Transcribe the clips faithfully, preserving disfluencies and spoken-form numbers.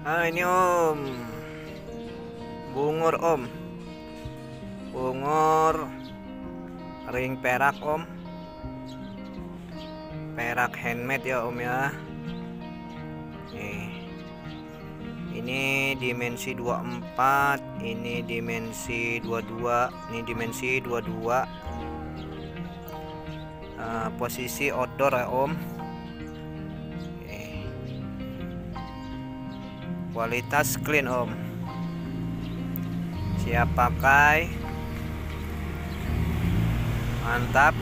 Ah, ini Om Bungur, Om Bungur ring perak, Om. Perak handmade ya, Om ya. Nih, ini dimensi dua puluh empat, ini dimensi dua puluh dua, ini dimensi dua puluh dua. Uh, posisi outdoor ya, Om. Okay. Kualitas clean, Om. Siap pakai. Mantap.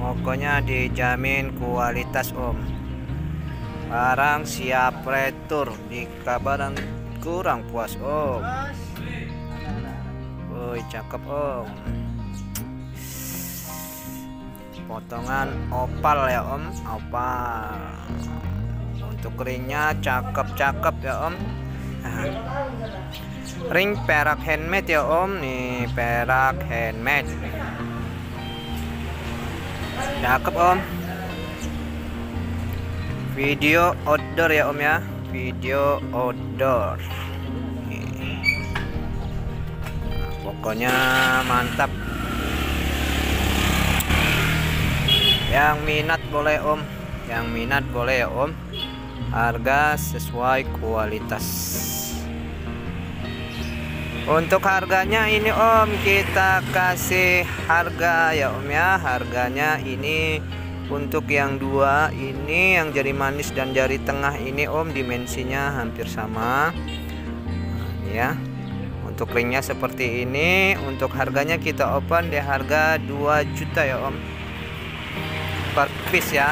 Pokoknya dijamin kualitas, Om. Barang siap retur jika barang kurang puas, Om. Woi, cakep, Om. Potongan opal ya, Om. Opal. Untuk ringnya cakep-cakep ya, Om. Ring perak handmade ya, Om. Nih, perak handmade. Cakep, Om. Video outdoor ya, Om ya. Video outdoor. Nih. Nah, pokoknya mantap. Yang minat boleh, Om. Yang minat boleh ya, Om. Harga sesuai kualitas. Untuk harganya ini, Om, kita kasih harga ya, Om ya. Harganya ini untuk yang dua ini, yang jari manis dan jari tengah ini, Om, dimensinya hampir sama ya. Untuk ringnya seperti ini. Untuk harganya kita open di harga dua juta ya, Om, per piece ya,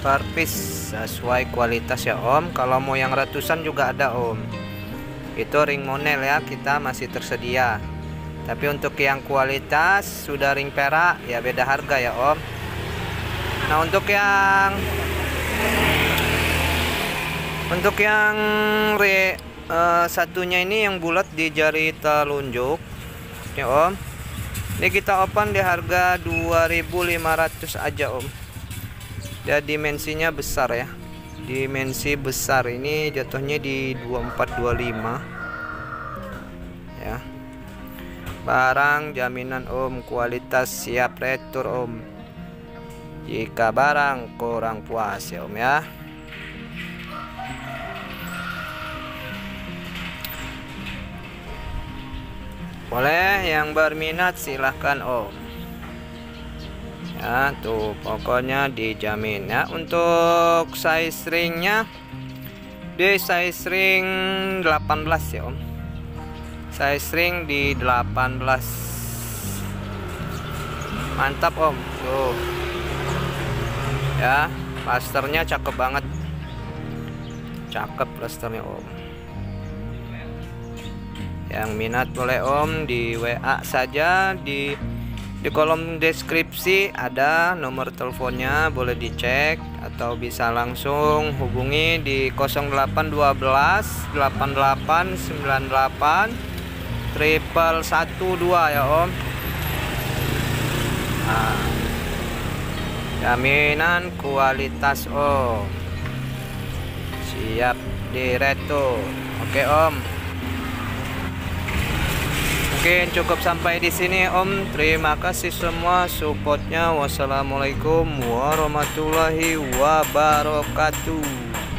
per piece sesuai kualitas ya, Om. Kalau mau yang ratusan juga ada, Om. Itu ring monel ya, kita masih tersedia. Tapi untuk yang kualitas sudah ring perak ya, beda harga ya, Om. Nah, untuk yang untuk yang re, uh, satunya ini yang bulat di jari telunjuk ya, Om. Ini kita open di harga dua ribu lima ratus aja, Om. Ya, dimensinya besar ya. Dimensi besar ini jatuhnya di dua puluh empat dua puluh lima ya. Barang jaminan, Om. Kualitas siap retur, Om. Jika barang kurang puas ya, Om ya. Boleh yang berminat silahkan, Om. Ya tuh, pokoknya dijamin ya. Untuk size ringnya di size ring delapan belas ya, Om. Size ring di delapan belas. Mantap, Om. Tuh ya, plasternya cakep banget. Cakep plasternya, Om. Yang minat boleh, Om, di W A saja. Di di kolom deskripsi ada nomor teleponnya, boleh dicek atau bisa langsung hubungi di nol delapan satu dua delapan delapan sembilan delapan satu satu dua ya, Om. Nah, jaminan kualitas, Om. Siap diretur. Oke, Om. Mungkin cukup sampai di sini, Om. Terima kasih semua supportnya. Wassalamualaikum warahmatullahi wabarakatuh.